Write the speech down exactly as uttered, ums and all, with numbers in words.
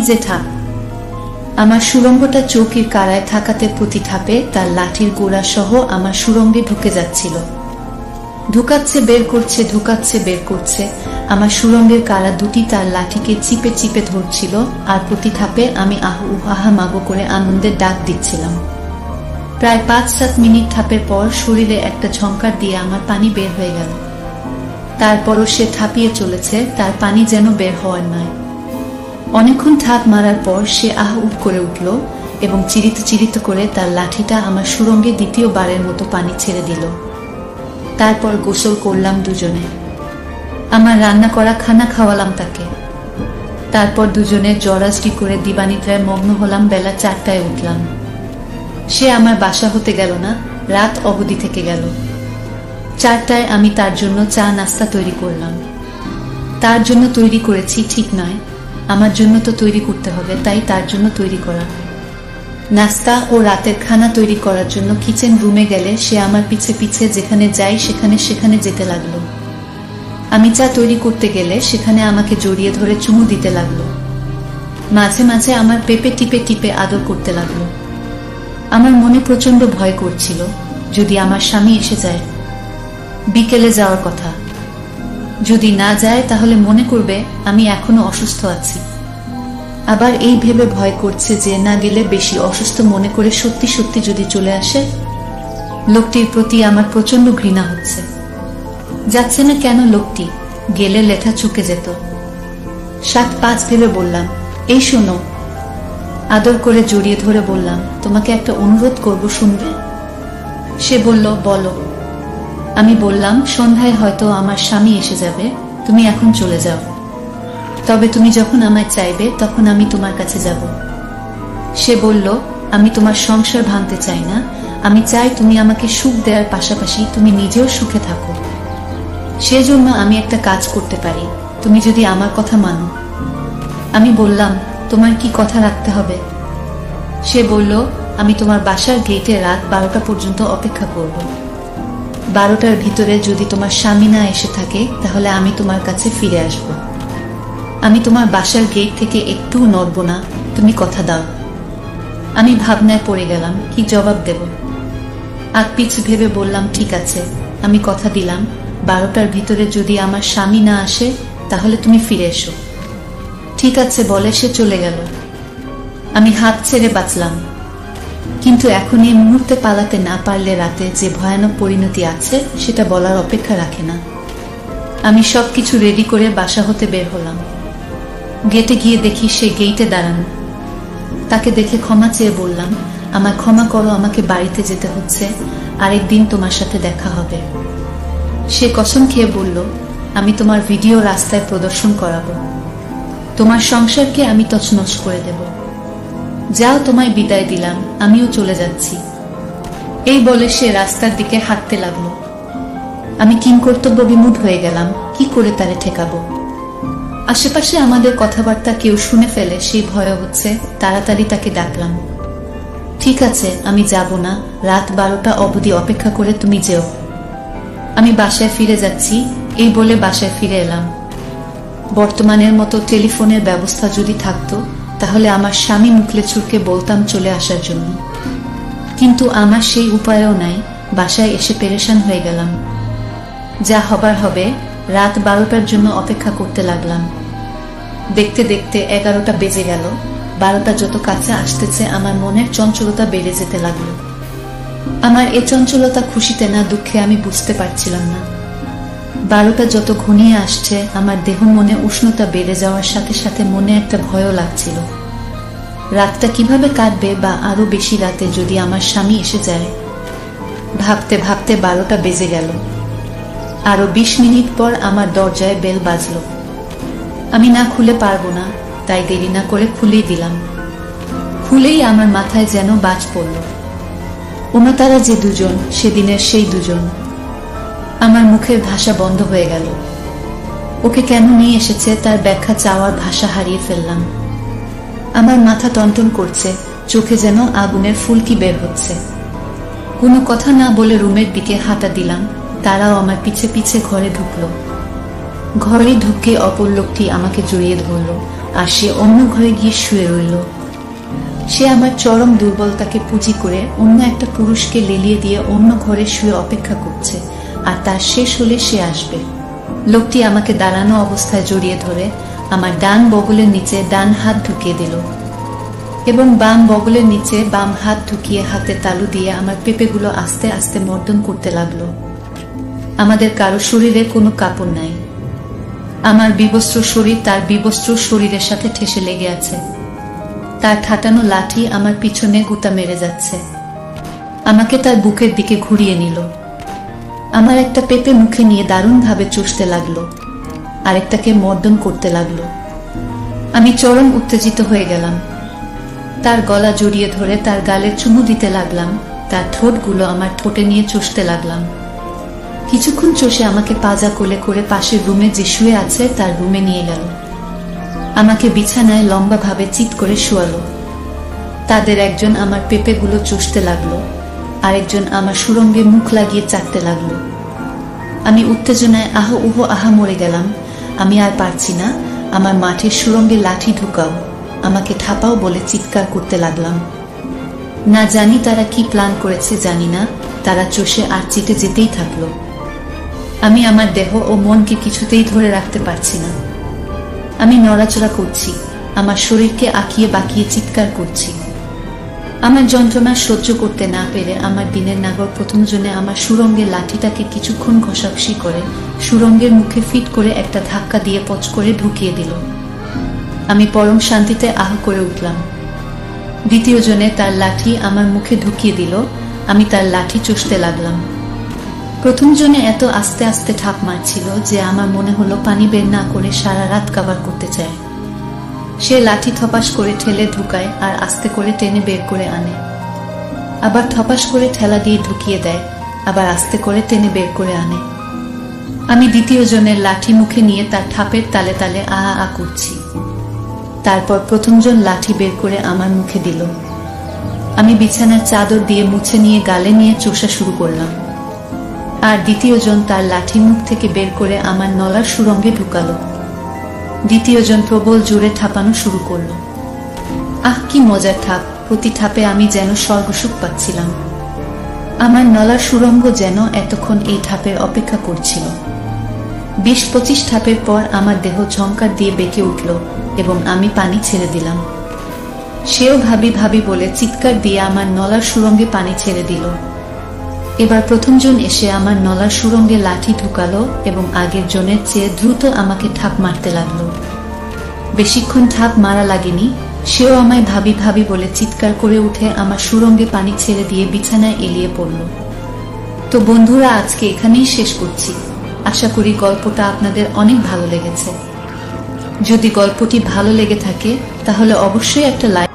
নিজে থাক। আমার সুরঙ্গটা চৌকির কারায় থাকাতে প্রতি ধাপে তার লাঠির গোড়া সহ আমার সুরঙ্গে ঢুকে যাচ্ছিল, ঢুকাচ্ছে বের করছে, ঢুকাচ্ছে বের করছে। আমার সুরঙ্গের কারা দুটি তার লাঠিকে চিপে চিপে ধরছিল, আর প্রতি ধাপে আমি আহু আহা মাগো করে আনন্দের ডাক দিচ্ছিলাম। প্রায় পাঁচ সাত মিনিট ধাপের পর শরীরে একটা ঝংকার দিয়ে আমার পানি বের হয়ে গেল। তারপরও সে থাপিয়ে চলেছে, তার পানি যেন বের হওয়ার নয়। অনেকক্ষণ থাপ মারার পর সে আহ উপ করে উঠল এবং চিরিত চিরিত করে তার লাঠিটা আমার সুরঙ্গে দ্বিতীয়বারের মতো পানি ছেড়ে দিল। তারপর গোসল করলাম দুজনে, আমার রান্না করা খানা খাওয়ালাম তাকে। তারপর দুজনে জরাজরি করে দিবানিদ্রায় মগ্ন হলাম। বেলা চারটায় উঠলাম। সে আমার বাসা হতে গেল না, রাত অবধি থেকে গেল। চারটায় আমি তার জন্য চা নাস্তা তৈরি করলাম। তার জন্য তৈরি করেছি ঠিক নয়, আমার জন্য তো তৈরি করতে হবে, তাই তার জন্য তৈরি করা। নাস্তা ও রাতের খানা তৈরি করার জন্য কিচেন রুমে গেলে সে আমার পিছে পিছে যেখানে যাই সেখানে সেখানে যেতে লাগলো। আমি চা তৈরি করতে গেলে সেখানে আমাকে জড়িয়ে ধরে চুমু দিতে লাগলো। মাঝে মাঝে আমার পেপে টিপে টিপে আদর করতে লাগলো। আমার মনে প্রচন্ড ভয় করছিল, যদি আমার স্বামী এসে যায়। বিকেলে যাওয়ার কথা, যদি না যায় তাহলে মনে করবে আমি এখনো অসুস্থ আছি। আবার এই ভেবে ভয় করছে যে না গেলে বেশি অসুস্থ মনে করে সত্যি সত্যি যদি চলে আসে। লোকটির প্রতি আমার প্রচন্ড ঘৃণা হচ্ছে। যাচ্ছে না কেন লোকটি, গেলে লেঠা চুকে যেত। সাত পাঁচ ভেবে বললাম, এই শোনো, আদর করে জড়িয়ে ধরে বললাম, তোমাকে একটা অনুরোধ করব, শুনবে? সে বলল, বলো। আমি বললাম, সন্ধ্যায় হয়তো আমার স্বামী এসে যাবে, তুমি এখন চলে যাও, তবে তুমি যখন আমায় চাইবে তখন আমি তোমার কাছে যাব। সে বলল, আমি তোমার সংসার ভাঙতে চাই না, আমি চাই তুমি আমাকে সুখ দেওয়ার পাশাপাশি তুমি নিজেও সুখে থাকো। সেজন্য আমি একটা কাজ করতে পারি, তুমি যদি আমার কথা মানো। আমি বললাম, তোমার কি কথা রাখতে হবে? সে বলল, আমি তোমার বাসার গেটে রাত বারোটা পর্যন্ত অপেক্ষা করব। বারোটার ভিতরে যদি তোমার স্বামী না এসে থাকে তাহলে আমি তোমার কাছে ফিরে আসব। আমি তোমার বাসার গেট থেকে একটুও নড়ব না, তুমি কথা দাও। আমি ভাবনায় পড়ে গেলাম, কি জবাব দেব। আগ পিছ ভেবে বললাম, ঠিক আছে, আমি কথা দিলাম, বারোটার ভিতরে যদি আমার স্বামী না আসে তাহলে তুমি ফিরে এসো। ঠিক আছে বলে সে চলে গেল। আমি হাত ছেড়ে বাঁচলাম, কিন্তু এখন এই মুহূর্তে পালাতে না পারলে রাতে যে ভয়ানক পরিণতি আছে সেটা বলার অপেক্ষা রাখে না। আমি সব কিছু রেডি করে বাসা হতে বের হলাম। গেটে গিয়ে দেখি সে গেইটে দাঁড়ানো। তাকে দেখে ক্ষমা চেয়ে বললাম, আমার ক্ষমা করো, আমাকে বাড়িতে যেতে হচ্ছে, আরেকদিন তোমার সাথে দেখা হবে। সে কসম খেয়ে বলল, আমি তোমার ভিডিও রাস্তায় প্রদর্শন করাবো, তোমার সংসারকে আমি তছনছ করে দেব। যাও, তোমায় বিদায় দিলাম, আমিও চলে যাচ্ছি। এই বলে সে রাস্তার দিকে হাঁটতে লাগলো। আমি কিংকর্তব্য বিমূঢ় হয়ে গেলাম, কি করে তারে ঠেকাবো। আশেপাশে আমাদের কথাবার্তা কেউ শুনে ফেলে সেই ভয় হচ্ছে। তাড়াতাড়ি তাকে ডাকলাম, ঠিক আছে, আমি যাব না, রাত বারোটা অবধি অপেক্ষা করে তুমি যেও, আমি বাসায় ফিরে যাচ্ছি। এই বলে বাসায় ফিরে এলাম। বর্তমানের মতো টেলিফোনের ব্যবস্থা যদি থাকতো তাহলে আমার স্বামী মুখলে ছুটকে বলতাম চলে আসার জন্য, কিন্তু আমার সেই উপায়ও নাই। বাসায় এসে পেরেশান হয়ে গেলাম। যা হবার হবে, রাত বারোটার জন্য অপেক্ষা করতে লাগলাম। দেখতে দেখতে এগারোটা বেজে গেল। বারোটা যত কাছে আসতেছে আমার মনের চঞ্চলতা বেড়ে যেতে লাগলো। আমার এ চঞ্চলতা খুশিতে না দুঃখে আমি বুঝতে পারছিলাম না। বারোটা যত ঘনিয়ে আসছে আমার দেহ মনে উষ্ণতা বেড়ে যাওয়ার সাথে সাথে মনে একটা ভয়ও লাগছিল। রাতটা কিভাবে কাটবে, বা আরো বেশি রাতে যদি আমার স্বামী এসে যায়। ভাবতে ভাবতে বারোটা বেজে গেল। আরো বিশ মিনিট পর আমার দরজায় বেল বাজল। আমি না খুলে পারবো না, তাই দেরি না করে খুলেই দিলাম। খুলেই আমার মাথায় যেন বাজ পড়ল, ওমা তারা যে দুজন, সেদিনের সেই দুজন। আমার মুখের ভাষা বন্ধ হয়ে গেল। ওকে কেন নিয়ে এসেছে তার ব্যাখ্যা চাওয়ার ভাষা হারিয়ে ফেললাম। আমার মাথা টনটন করছে, চোখে যেন আগুনের ফুলকি বের হচ্ছে। কোনো কথা না বলে রুমের দিকে হাঁটা দিলাম। তারাও আমার পিছে পিছে ঘরে ঢুকলো। ঘরে ঢুকে অপর লোকটি আমাকে জড়িয়ে ধরল। আর সে অন্য ঘরে গিয়ে শুয়ে রইল। সে আমার চরম দুর্বলতাকে পুঁজি করে অন্য একটা পুরুষকে লেলিয়ে দিয়ে অন্য ঘরে শুয়ে অপেক্ষা করছে, আর তার শেষ হলে সে আসবে। লোকটি আমাকে দাঁড়ানো অবস্থায় জড়িয়ে ধরে আমার ডান বগলের নিচে ডান হাত ঢুকিয়ে দিল এবং বাম বগলের নিচে বাম হাত ঢুকিয়ে হাতে তালু দিয়ে আমার পেঁপেগুলো আস্তে আস্তে মর্দন করতে লাগলো। আমাদের কারো শরীরে কোনো কাপড় নাই। আমার বিবস্ত্র শরীর তার বিবস্ত্র শরীরের সাথে ঠেসে লেগে আছে। তার ঠাটানো লাঠি আমার পিছনে গুতা মেরে যাচ্ছে। আমাকে তার বুকের দিকে ঘুরিয়ে নিল। আমার একটা পেঁপে মুখে নিয়ে দারুণভাবে চুষতে লাগলো, আরেকটাকে মর্দন করতে লাগলো। আমি চরম উত্তেজিত হয়ে গেলাম। তার গলা জড়িয়ে ধরে তার গালে চুমু দিতে লাগলাম, তার ঠোঁটগুলো আমার ঠোঁটে নিয়ে চষতে লাগলাম। কিছুক্ষণ চষে আমাকে পাজা কোলে করে পাশের রুমে যে শুয়ে আছে তার রুমে নিয়ে গেল। আমাকে বিছানায় লম্বাভাবে চিৎ করে শুয়ালো। তাদের একজন আমার পেঁপেগুলো চষতে লাগলো, আরেকজন আমার সুরঙ্গে মুখ লাগিয়ে চাটতে লাগলো। আমি উত্তেজনায় আহ উহ আহা মরে গেলাম। আমি আর পারছি না। আমার মাঠের সুরঙ্গে লাঠি ঢুকাও, আমাকে ঠাপাও বলে চিৎকার করতে লাগলাম। না জানি তারা কি প্ল্যান করেছে, জানি না। তারা চষে আর চিটে যেতেই থাকলো। আমি আমার দেহ ও মনকে কিছুতেই ধরে রাখতে পারছি না। আমি নড়াচড়া করছি, আমার শরীরকে আঁকিয়ে বাঁকিয়ে চিৎকার করছি। আমার যন্ত্রণা সহ্য করতে না পেরে আমার দিনের নাগর প্রথম জনে আমার সুরঙ্গের লাঠিটাকে কিছুক্ষণ ঘষাঘষি করে সুরঙ্গের মুখে ফিট করে একটা ধাক্কা দিয়ে পচ করে ঢুকিয়ে দিল। আমি পরম শান্তিতে আহ করে উঠলাম। দ্বিতীয় জনে তার লাঠি আমার মুখে ঢুকিয়ে দিল। আমি তার লাঠি চষতে লাগলাম। প্রথম জনে এত আস্তে আস্তে ঠাপ মারছিল যে আমার মনে হলো পানি বের না করে সারা রাত কাভার করতে চায়। সে লাঠি থপাস করে ঠেলে ঢুকায় আর আস্তে করে টেনে বের করে আনে, আবার থপাস করে ঠেলা দিয়ে ঢুকিয়ে দেয়, আবার আস্তে করে টেনে বের করে আনে। আমি দ্বিতীয় জনের লাঠি মুখে নিয়ে তার ঠাপের তালে তালে আহা আ করছি। তারপর প্রথমজন লাঠি বের করে আমার মুখে দিল। আমি বিছানার চাদর দিয়ে মুছে নিয়ে গালে নিয়ে চষা শুরু করলাম, আর দ্বিতীয় জন তার লাঠি মুখ থেকে বের করে আমার নলার সুরঙ্গে ঢুকালো। দ্বিতীয় জন প্রবল জোরে ঠাপানো শুরু করলো। আহ, কি মজার ঠাপ! প্রতি ঠাপে আমি যেন স্বর্গসুখ পাচ্ছিলাম। আমার নলার সুরঙ্গ যেন এতক্ষণ এই ঠাপের অপেক্ষা করছিল। বিশ পঁচিশ ঠাপের পর আমার দেহ ঝংকার দিয়ে বেঁকে উঠল এবং আমি পানি ছেড়ে দিলাম। সেও ভাবি ভাবি বলে চিৎকার দিয়ে আমার নলার সুরঙ্গে পানি ছেড়ে দিল। এবার প্রথমজন এসে আমার নলার সুরঙ্গে লাঠি ঢুকালো এবং আগের জনের চেয়ে দ্রুত আমাকে ঠাপ মারতে লাগলো। বেশিক্ষণ ঠাপ মারা লাগেনি, সেও আমায় ভাবি ভাবি বলে চিৎকার করে উঠে আমার সুরঙ্গে পানি ছেড়ে দিয়ে বিছানায় এলিয়ে পড়ল। তো বন্ধুরা, আজকে এখানেই শেষ করছি। আশা করি গল্পটা আপনাদের অনেক ভালো লেগেছে। যদি গল্পটি ভালো লেগে থাকে তাহলে অবশ্যই একটা লাইক